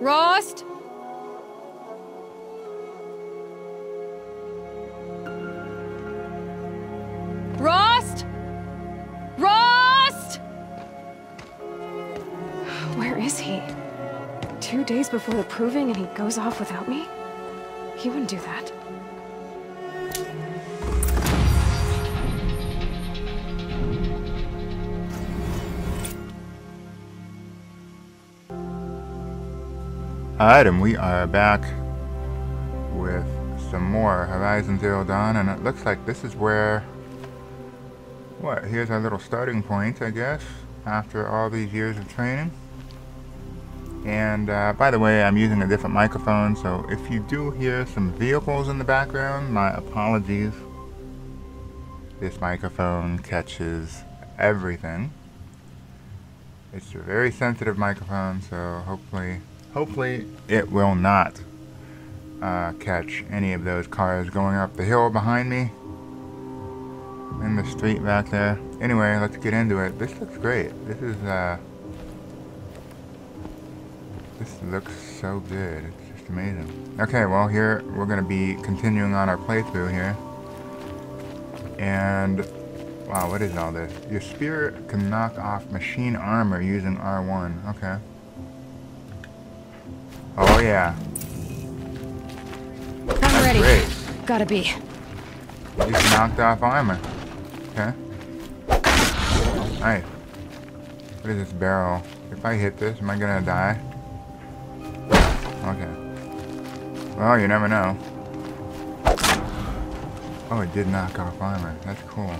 Rost? Rost? Rost! Where is he? 2 days before the proving and he goes off without me? He wouldn't do that. Alright, and we are back with some more Horizon Zero Dawn, and it looks like this is where... What, here's our little starting point, I guess, after all these years of training. And, by the way, I'm using a different microphone, so if you do hear some vehicles in the background, my apologies. This microphone catches everything. It's a very sensitive microphone, so hopefully it will not catch any of those cars going up the hill behind me in the street back there. Anyway, let's get into it. This looks great. This looks so good. It's just amazing. Okay, well, here we're going to be continuing on our playthrough here. And wow, what is all this? Your spear can knock off machine armor using R1. Okay. Oh yeah. I'm ready. Great. Gotta be. You knocked off armor. Okay. Alright. What is this barrel? If I hit this, am I gonna die? Okay. Well, you never know. Oh, it did knock off armor. That's cool.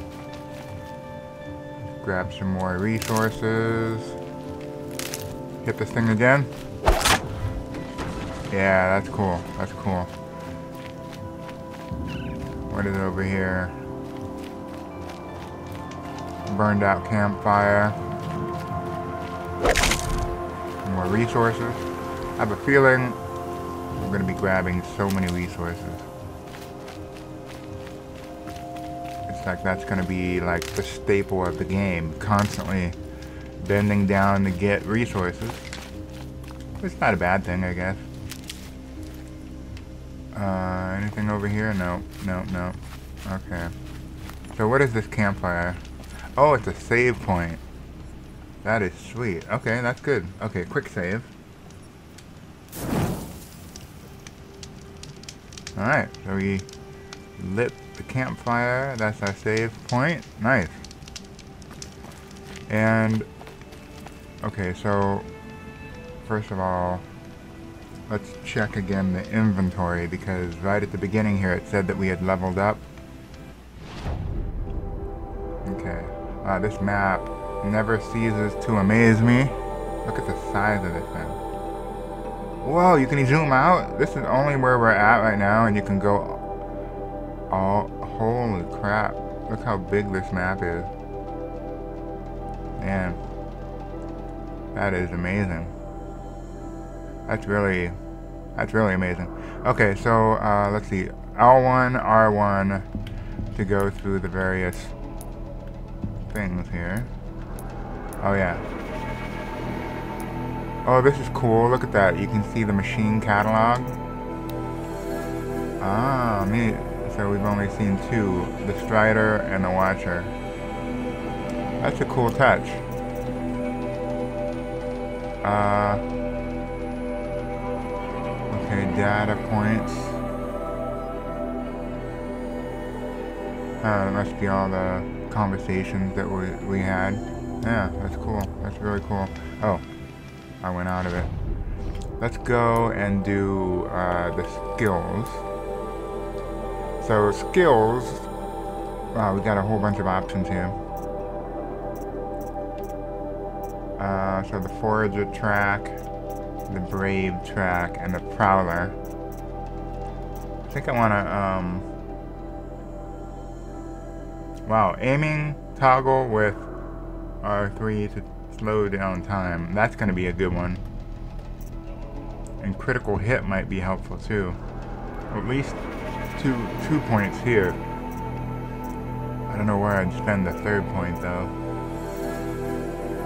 Grab some more resources. Hit this thing again. Yeah, that's cool. That's cool. What is over here? Burned out campfire. More resources. I have a feeling we're going to be grabbing so many resources. It's like that's going to be like the staple of the game. Constantly bending down to get resources. It's not a bad thing, I guess. Anything over here? No, no, no. Okay. So what is this campfire? Oh, it's a save point. That is sweet. Okay, that's good. Okay, quick save. Alright, so we lit the campfire. That's our save point. Nice. And, okay, so, first of all, let's check again the inventory, because right at the beginning here it said that we had leveled up. Okay. Wow, this map never ceases to amaze me. Look at the size of this thing. Whoa, you can zoom out? This is only where we're at right now, and you can go all... Holy crap. Look how big this map is. Man. That is amazing. That's really amazing. Okay, so let's see. L1, R1 to go through the various things here. Oh yeah. Oh, this is cool. Look at that. You can see the machine catalog. Ah, me. So we've only seen two: the Strider and the Watcher. That's a cool touch. Okay, data points. That must be all the conversations that we had. Yeah, that's cool. That's really cool. Oh, I went out of it. Let's go and do the skills. So skills. Wow, we got a whole bunch of options here. So the Forager track, the Brave track, and the Prowler. I think I want to, wow, aiming toggle with R3 to slow down time. That's going to be a good one. And critical hit might be helpful, too. At least two points here. I don't know where I'd spend the third point, though.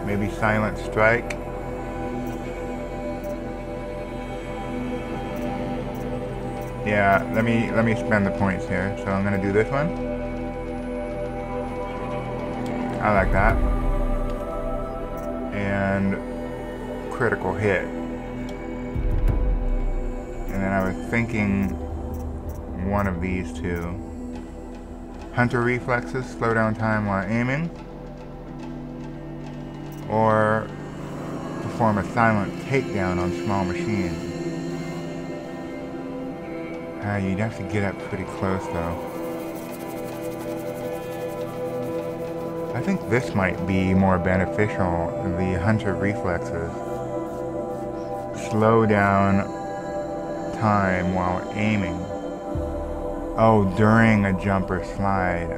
Maybe silent strike. Yeah, let me spend the points here. So I'm gonna do this one. I like that. And critical hit. And then I was thinking one of these two. Hunter reflexes, slow down time while aiming. Or perform a silent takedown on small machines. You'd have to get up pretty close, though. I think this might be more beneficial, the hunter reflexes. Slow down time while aiming. Oh, during a jump or slide.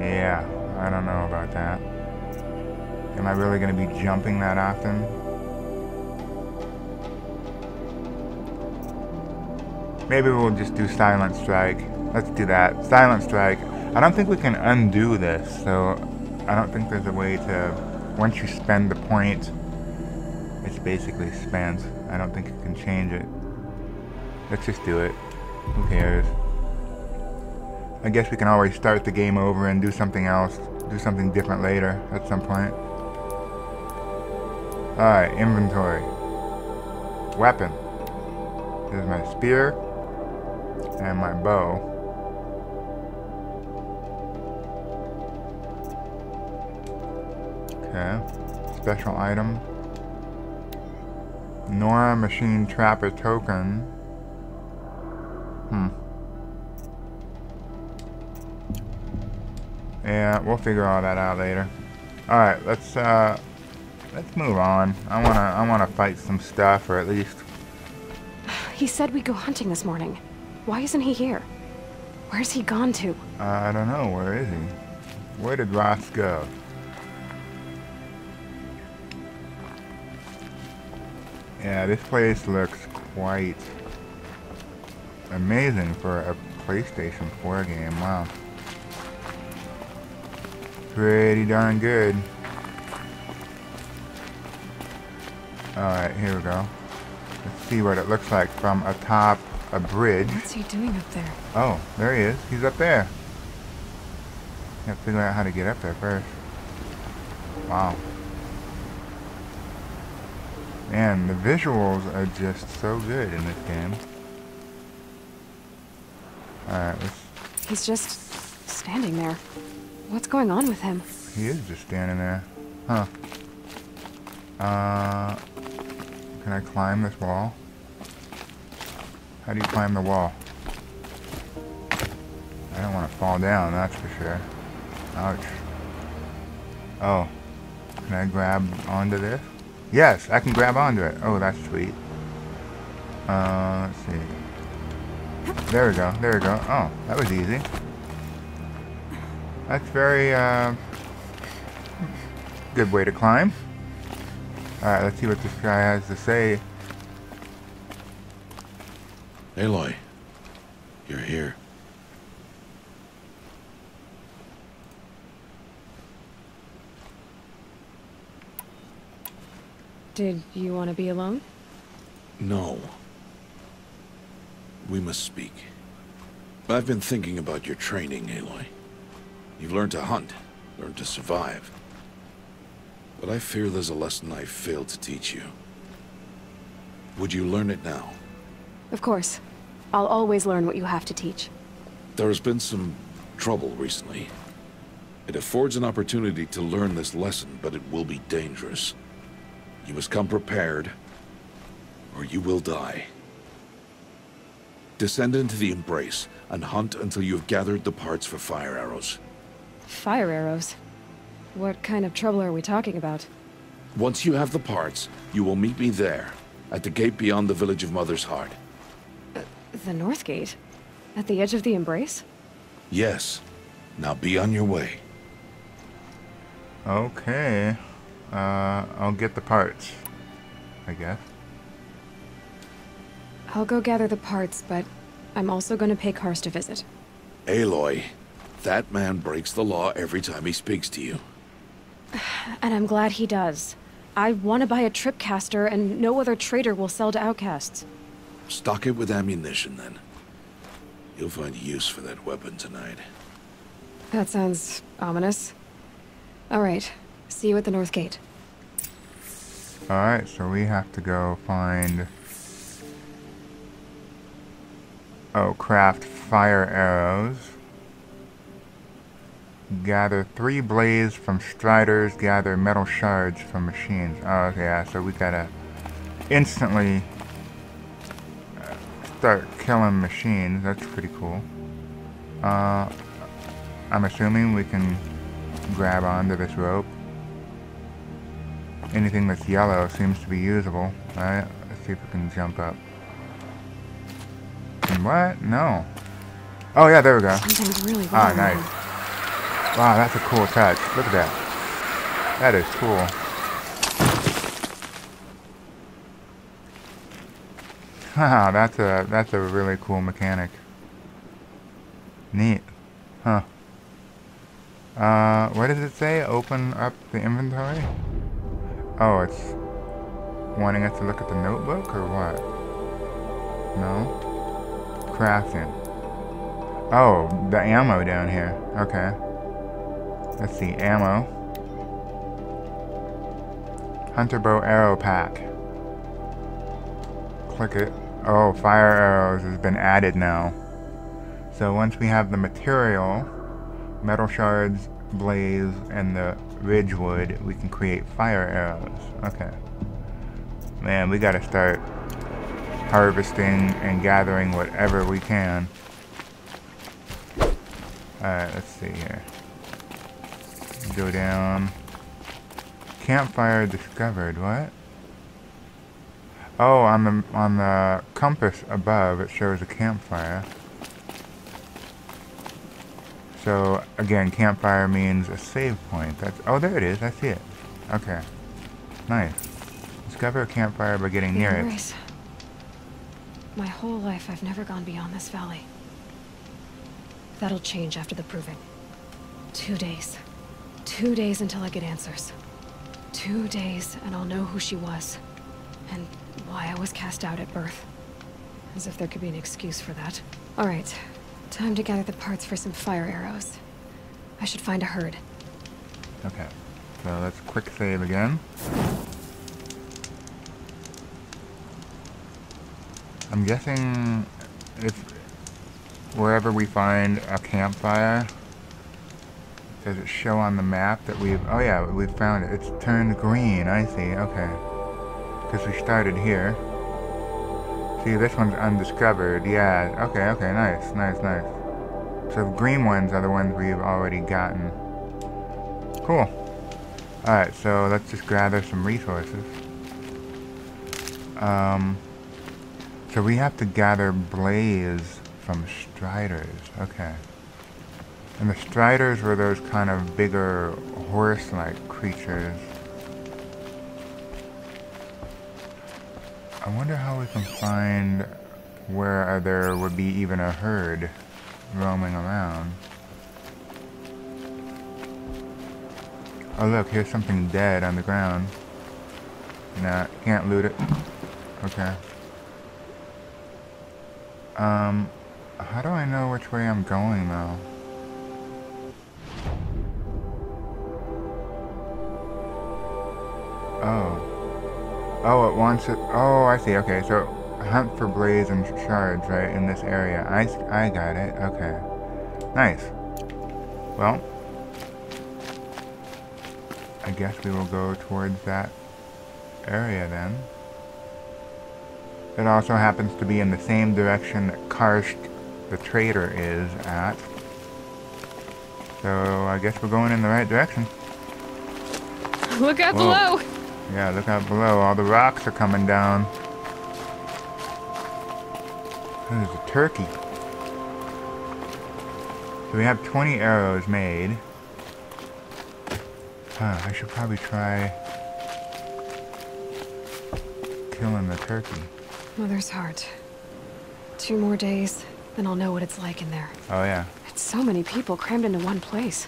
Yeah, I don't know about that. Am I really going to be jumping that often? Maybe we'll just do Silent Strike. Let's do that. Silent Strike. I don't think we can undo this, so I don't think there's a way to... Once you spend the point, it's basically spent. I don't think you can change it. Let's just do it. Who cares? I guess we can always start the game over and do something else. Do something different later at some point. Alright, inventory. Weapon. There's my spear. And my bow. Okay. Special item. Nora machine trapper token. Yeah, we'll figure all that out later. Alright, let's move on. I wanna fight some stuff, or at least. He said we'd go hunting this morning. Why isn't he here? Where's he gone to? I don't know. Where is he? Where did Ross go? Yeah, this place looks quite amazing for a PlayStation 4 game. Wow. Pretty darn good. Alright, here we go. Let's see what it looks like from atop a bridge. What's he doing up there? Oh, there he is. He's up there. You have to figure out how to get up there first. Wow. Man, the visuals are just so good in this game. Alright, let's... He's just standing there. What's going on with him? He is just standing there. Huh. Can I climb this wall? How do you climb the wall? I don't want to fall down, that's for sure. Ouch. Oh. Can I grab onto this? Yes, I can grab onto it. Oh, that's sweet. Let's see. There we go, there we go. Oh, that was easy. That's very, good way to climb. Alright, let's see what this guy has to say. Aloy, you're here. Did you want to be alone? No. We must speak. I've been thinking about your training, Aloy. You've learned to hunt, learned to survive. But I fear there's a lesson I failed to teach you. Would you learn it now? Of course. I'll always learn what you have to teach. There has been some trouble recently. It affords an opportunity to learn this lesson, but it will be dangerous. You must come prepared, or you will die. Descend into the Embrace, and hunt until you have gathered the parts for fire arrows. Fire arrows? What kind of trouble are we talking about? Once you have the parts, you will meet me there, at the gate beyond the village of Mother's Heart. The North Gate? At the edge of the Embrace? Yes. Now be on your way. Okay. I'll get the parts, I guess. I'll go gather the parts, but I'm also going to pay Karst a visit. Aloy, that man breaks the law every time he speaks to you. And I'm glad he does. I want to buy a tripcaster, and no other trader will sell to outcasts. Stock it with ammunition, then. You'll find use for that weapon tonight. That sounds ominous. Alright, see you at the North Gate. Alright, so we have to go find... Oh, craft fire arrows. Gather 3 blades from Striders, gather metal shards from machines. Oh, okay, yeah, so we gotta instantly start killing machines. That's pretty cool. I'm assuming we can grab onto this rope. Anything that's yellow seems to be usable. Alright, let's see if we can jump up. What? No. Oh yeah, there we go. Something's really going on. Nice. Wow, that's a cool touch. Look at that. That is cool. Haha, that's a really cool mechanic. Neat. Huh. What does it say? Open up the inventory? Oh, it's wanting us to look at the notebook or what? No? Crafting. Oh, the ammo down here. Okay. Let's see. Ammo. Hunter bow arrow pack. Click it. Oh, fire arrows has been added now. So once we have the material, metal shards, blaze, and the ridgewood, we can create fire arrows. Okay. Man, we gotta start harvesting and gathering whatever we can. Alright, let's see here. Go down. Campfire discovered. What? Oh, on the compass above it shows a campfire. So again, campfire means a save point. That's, oh, there it is. I see it. Okay. Nice. Discover a campfire by getting near it. My whole life, I've never gone beyond this valley. That'll change after the proving. 2 days. 2 days until I get answers. 2 days, and I'll know who she was. And why I was cast out at birth. As if there could be an excuse for that. Alright, time to gather the parts for some fire arrows. I should find a herd. Okay, so let's quick save again. I'm guessing if wherever we find a campfire, does it show on the map that we've... Oh yeah, we've found it. It's turned green. I see. Okay. Because we started here. See, this one's undiscovered. Yeah. Okay, okay. Nice, nice, nice. So the green ones are the ones we've already gotten. Cool. Alright, so let's just gather some resources. So we have to gather blaze from Striders, okay. And the Striders were those kind of bigger horse-like creatures. I wonder how we can find where there would be even a herd roaming around. Oh look, here's something dead on the ground. Nah, can't loot it. Okay. How do I know which way I'm going, though? Oh. Oh, it wants it... Oh, I see. Okay, so hunt for blaze and shards, right, in this area. I got it. Okay. Nice. Well, I guess we will go towards that area, then. It also happens to be in the same direction that Karst, the trader, is at. So I guess we're going in the right direction. Look out below! Yeah, look out below. All the rocks are coming down. There's a turkey. So we have 20 arrows made. Huh, I should probably try killing the turkey. Mother's Heart. 2 more days, then I'll know what it's like in there. Oh, yeah. It's so many people crammed into one place.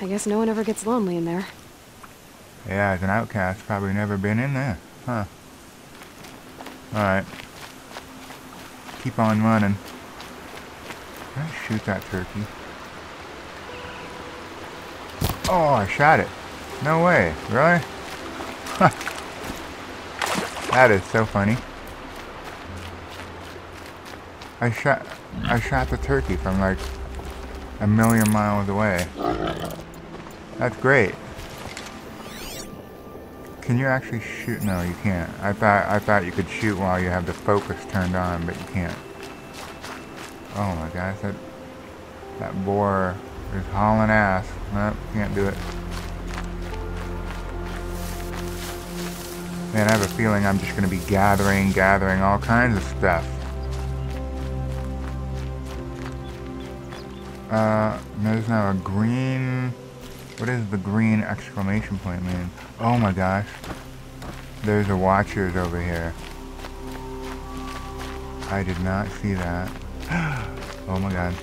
I guess no one ever gets lonely in there. Yeah, as an outcast, probably never been in there. Huh. Alright. keep on running. Can I shoot that turkey? Oh, I shot it. No way. Really? That is so funny. I shot the turkey from like a million miles away. That's great. Can you actually shoot? No, you can't. I thought you could shoot while you have the focus turned on, but you can't. Oh my gosh, that boar is hauling ass. Nope, can't do it. Man, I have a feeling I'm just going to be gathering all kinds of stuff. There's now a green... What does the green exclamation point mean? Oh my gosh. There's a Watcher over here. I did not see that. Oh my god.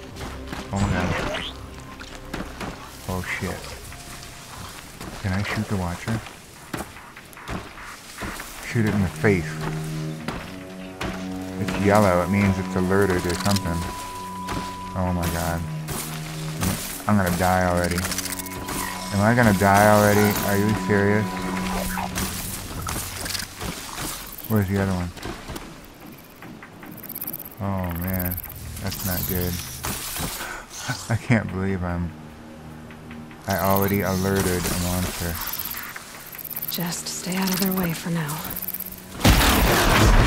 Oh my god. Oh shit. Can I shoot the Watcher? Shoot it in the face. It's yellow. It means it's alerted or something. Oh my god. I'm gonna die already. Am I gonna die already? Are you serious? Where's the other one? Oh man, that's not good. I can't believe I already alerted a monster. Just stay out of their way for now.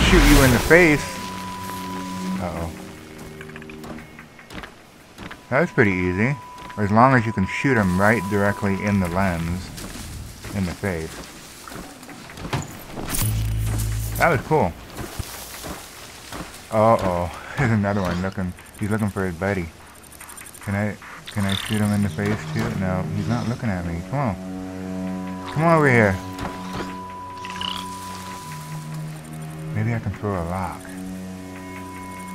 Shoot you in the face! Uh-oh. That was pretty easy. As long as you can shoot them right directly in the lens, in the face. That was cool. Uh-oh, there's another one looking. He's looking for his buddy. Can I shoot him in the face too? No, he's not looking at me. Come on. Come over here. Maybe I can throw a rock.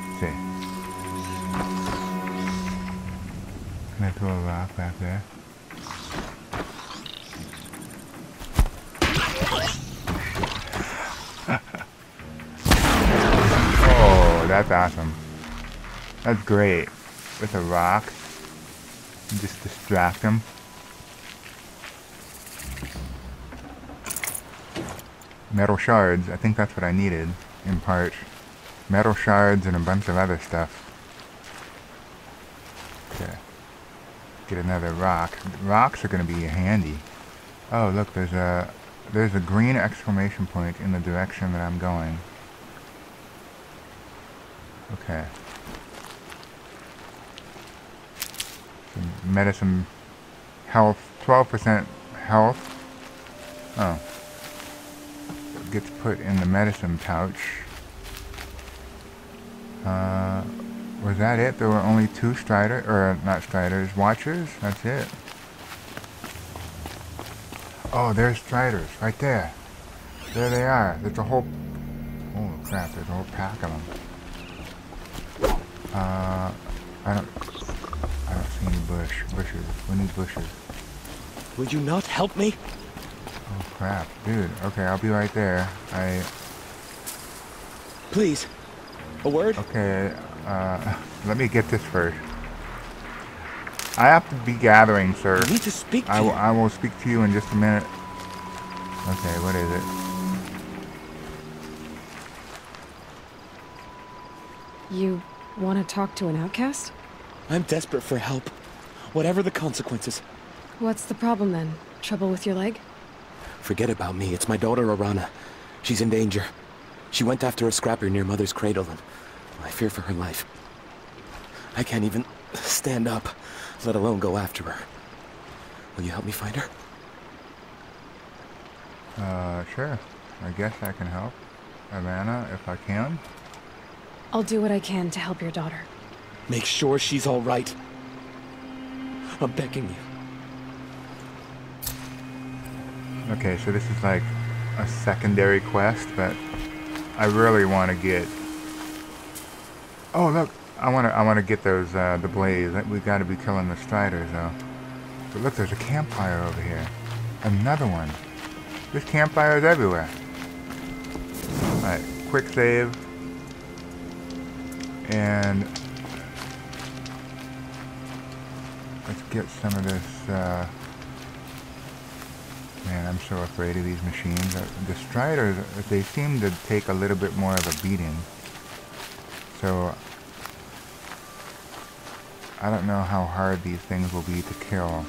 Let's see. Can I throw a rock back there? Oh, that's awesome. That's great. With a rock, you just distract him. Metal shards, I think that's what I needed, in part. Metal shards and a bunch of other stuff. Okay. Get another rock. Rocks are going to be handy. Oh, look, there's a green exclamation point in the direction that I'm going. Okay. Some medicine, health, 12% health. Oh. It gets put in the medicine pouch. Was that it? There were only two Strider, or not Striders, Watchers? That's it. Oh, there's Striders, right there. There they are. There's a whole... Oh crap, there's a whole pack of them. I don't see any bushes. We need bushes. Would you not help me? Oh crap, dude. Okay, I'll be right there. Please. A word? Okay. Let me get this first. I have to be gathering, sir. I need to speak to you. I will speak to you in just a minute. Okay, what is it? You want to talk to an outcast? I'm desperate for help, whatever the consequences. What's the problem then? Trouble with your leg? Forget about me. It's my daughter, Arana. She's in danger. She went after a scrapper near Mother's Cradle and... I fear for her life. I can't even stand up, let alone go after her. Will you help me find her? Sure. I guess I can help. Arana, if I can. I'll do what I can to help your daughter. Make sure she's all right. I'm begging you. Okay, so this is like a secondary quest, but I really want to get... Oh look, I wanna get those the blaze. We gotta be killing the Striders though. But look, there's a campfire over here. Another one. This campfire is everywhere. Alright, quick save. And let's get some of this, man, I'm so afraid of these machines. The Striders, they seem to take a little bit more of a beating. So, I don't know how hard these things will be to kill.